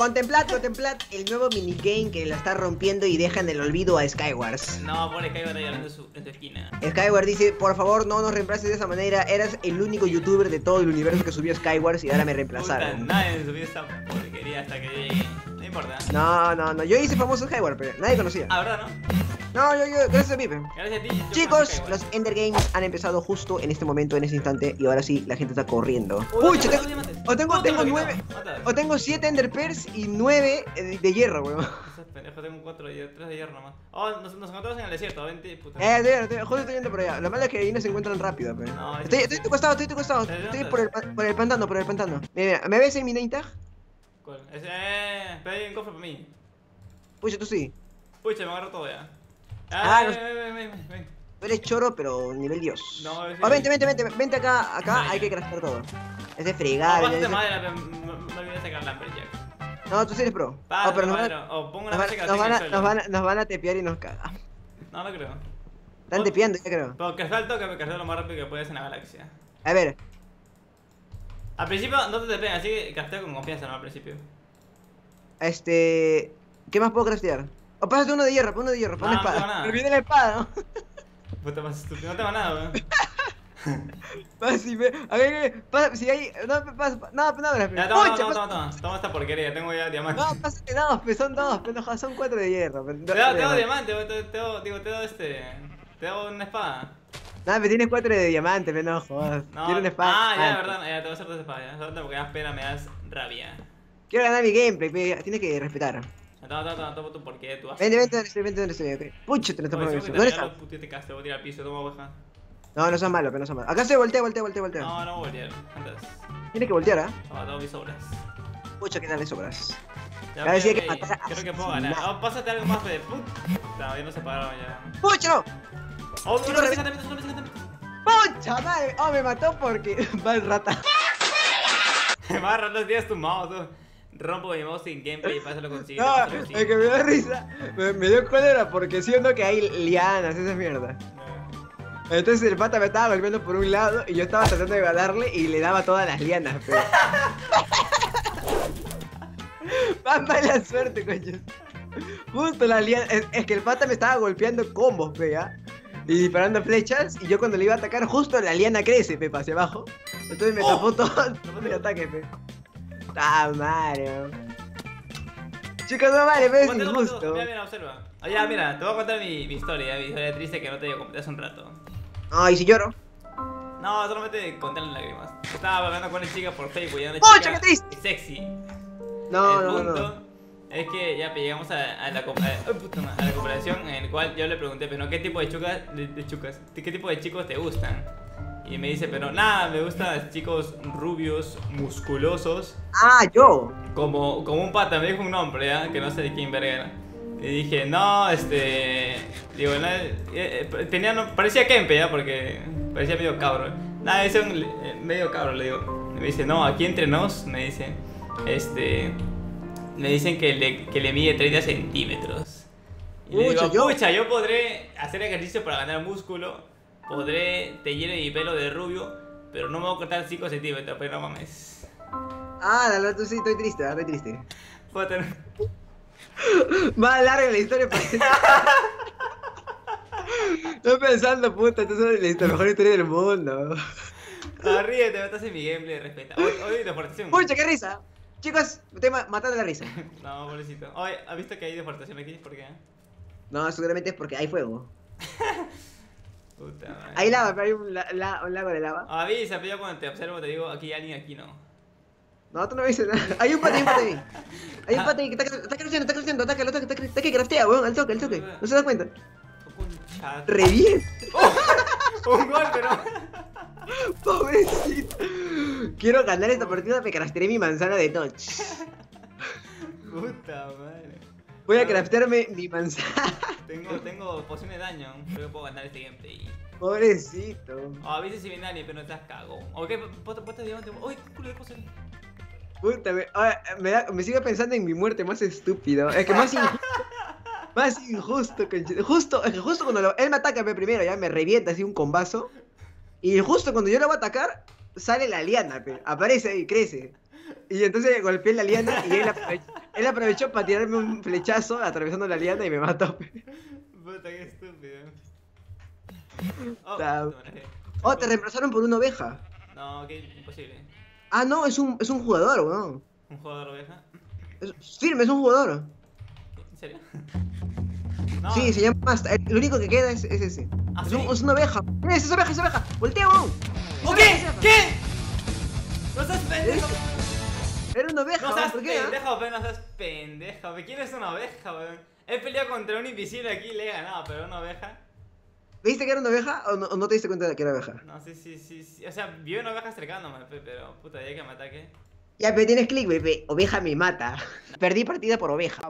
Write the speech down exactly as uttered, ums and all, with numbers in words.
Contemplad, contemplad el nuevo minigame que lo está rompiendo y deja en el olvido a Skywars. No, pobre Skywars ahí hablando en su, en su esquina. Skywars dice, por favor no nos reemplaces de esa manera, eras el único youtuber de todo el universo que subió Skywars y ahora me reemplazaron. Puta, nadie subió esa porquería hasta que llegué. No importa. No, no, no, yo hice famoso Skywars, pero nadie conocía. Ah, ¿verdad, no? No, yo, yo, gracias a Pipe. Gracias a ti. Chicos, los Ender Games han empezado justo en este momento, en este instante. Y ahora sí, la gente está corriendo. Uy, te... o tengo, tengo nueve, o tengo siete Ender Pearls y nueve de hierro, weón. Pendejo, tengo cuatro de hierro, tres de hierro nomás. Oh, nos, nos encontramos en el desierto, vente, puta. Eh, tío, tío, justo estoy yendo por allá. Lo malo es que ahí no se encuentran rápido, pero. No, estoy, estoy a tu costado, estoy a tu costado. Estoy por el, por el pantano, por el pantano. Mira, mira, ¿me ves en mi name tag? ¿Cuál? Es, eh, pero hay un cofre para mí. Pucha, tú sí. Pucha, me agarro todo ya. Ah, ven, ven, ven, ven. Eres choro, pero nivel Dios. No, sí, oh, vente, vente, vente, vente acá, acá hay que craftear todo. Es de fregar. No, de madera, pero no olvides sacar la Amberjack. No, tú sí eres pro. Paso, oh, pero nos van a, oh, pongo una nos, van, nos, van a, nos, van a, nos van a tepear y nos cagan. No, no creo. Están tepeando, ya creo. Pero que salto, que me cargué lo más rápido que puedes en la galaxia. A ver. Al principio no te tepean, así que craftea con confianza, ¿no? Al principio. Este... ¿Qué más puedo craftear? O pásate uno de hierro, pon uno de hierro, pon no, una espada. No olviden la espada, ¿no? Puta más estúpido, no te va nada, weón. Si me... A ver, pasa, si hay... No, pasa, no, no, no, ya, toma, Pucha, toma, toma, toma, toma esta porquería, tengo ya diamantes. No, pásate dos, pues son dos, pendejo, son cuatro de hierro. Pero, te doy no, diamante, te, te doy, digo, te doy este... Te doy una espada. No, pero tienes cuatro de diamante, pendejo. No, quiero una espada. Ah, ya, de verdad, ya, te voy a hacer dos espadas, ya. Porque das pena, me das rabia. Quiero ganar mi gameplay, me... tienes que respetar. No, no, no, no, ¿por qué? Tú has... Vente, vente, vente, vente, vente, vente, vente. Pucho, te lo tomo. ¿Dónde está? Te caste, te voy a tirar al piso, toma, baja. No, no seas malo, pero no seas malo. Acá se voltea, voltea, voltea, voltea. No, no voy a voltear. Tienes que voltear, ¿ah? ¿Eh? No, tengo mis obras. Pucho, ¿qué tal mis obras? Ya, okay, okay. Que matar, creo que puedo ganar. No, pásate algo más, de puta, ya no se pararon ya. ¡Pucho! ¡Oh, no, no, rescátame, no, rescátame! ¡Pucha madre! ¡Oh, me mató porque va el rata! Va el rata, tienes tu mouse, tú. Rompo mi mouse sin gameplay y pásalo consigo. No, es que me dio risa, me, me dio cólera porque siento que hay lianas, esas mierdas. No. Entonces el pata me estaba golpeando por un lado y yo estaba tratando de ganarle y le daba todas las lianas, pero... Más mala suerte, coño. Justo las lianas, es, es que el pata me estaba golpeando combos, pe, ¿ya? Y disparando flechas y yo cuando le iba a atacar justo la liana crece, pe, hacia abajo. Entonces me oh. tapó todo, todo el ataque, pe. Ah, Mario. Chicos, no vale, pero es injusto. Mira, mira, observa. Allá, mira, te voy a contar mi, mi historia, mi historia triste que no te conté hace un rato. Ay, si lloro. No, solamente conté las lágrimas. Estaba hablando con una chica por Facebook, ya una ¡Pucha, chica qué triste! Sexy. No, el no, punto no. Es que ya llegamos a, a, la, a, puto, a la cooperación en el cual yo le pregunté, pero ¿qué tipo de chucas, de, de chucas, qué tipo de chicos te gustan? Y me dice, pero nada, me gustan chicos rubios, musculosos. Ah, yo. Como, como un pata, me dijo un nombre, ¿ya? Que no sé de quién verga era. Y dije, no, este... Digo, no, eh, tenía, no, parecía Kempe, ¿ya? Porque parecía medio cabro. Nada, es un eh, medio cabro, le digo. Y me dice, no, aquí entre nos, me dice. Este... Me dicen que le, que le mide treinta centímetros. Y Uy, le digo, yo. pucha, yo podré hacer ejercicio para ganar músculo. Podré, te llene mi pelo de rubio, pero no me voy a cortar cinco centímetros, pero no mames. Ah, la verdad, sí, estoy triste, estoy triste. Potter. Más larga la historia. Estoy pensando, puta, tú eres la mejor historia del mundo. No, ríete, me estás en mi gameplay, respeta. Oye, deportación. Pucha, qué risa. Chicos, me estoy matando la risa. No, pobrecito. Oye, ¿has visto que hay deportación aquí? ¿Por qué? No, seguramente es porque hay fuego. Puta, hay lava, pero hay un, la, la, un lago de lava. Avisa, pero yo cuando te observo te digo, aquí alguien, aquí no. No, tú no dices nada. Hay un pata, hay un pata ahí. Hay un pata ahí que está, está creciendo, está creciendo, ataca, ataca, ataca, ataca y craftea, weón, al toque, al toque. ¿No se das cuenta? ¡Revienta! Oh, un golpe, ¿no? Pobrecito. Quiero ganar esta partida, me craftearé mi manzana de touch. Puta madre. Voy a craftearme mi manzana. Tengo, tengo poción de daño, creo que puedo ganar este gameplay. Pobrecito. Oh, a veces si viene alguien, pero no estás cago. Ok, ponte diamante. Uy, qué culo de cosas. Puta, me, ahora, me, da, me sigo pensando en mi muerte más estúpido. Es que más injusto. Más injusto que... Justo, es que justo cuando lo, él me ataca primero, ya me revienta así un combazo. Y justo cuando yo lo voy a atacar, sale la liana, pe. Aparece ahí, crece. Y entonces golpeé la liana y él la... Él aprovechó para tirarme un flechazo atravesando la liana y me mató. Puta, qué estúpido. Oh, te oh, te reemplazaron por una oveja. No, que imposible. Ah, no, es un, es un jugador, weón. ¿Un jugador oveja? Es, firme, es un jugador. ¿En serio? No. Sí, se llama Masta. Lo único que queda es, es ese. ¿Ah, es, sí? un, es una oveja. Mira, es esa oveja, esa oveja. Voltea, weón. ¿O qué? Oveja. ¿Qué? No seas pendejo. Era una oveja. No seas pendejo, weón. No seas pendejo. ¿Quién es una oveja, weón? He peleado contra un invisible aquí y le he ganado, pero una oveja. ¿Viste que era una oveja o no, o no te diste cuenta de que era oveja? No, sí, sí, sí, sí. O sea, vi una oveja cercándome, pero puta, ya que me ataque. Ya, pero tienes click, bebé. Oveja me mata. Perdí partida por oveja.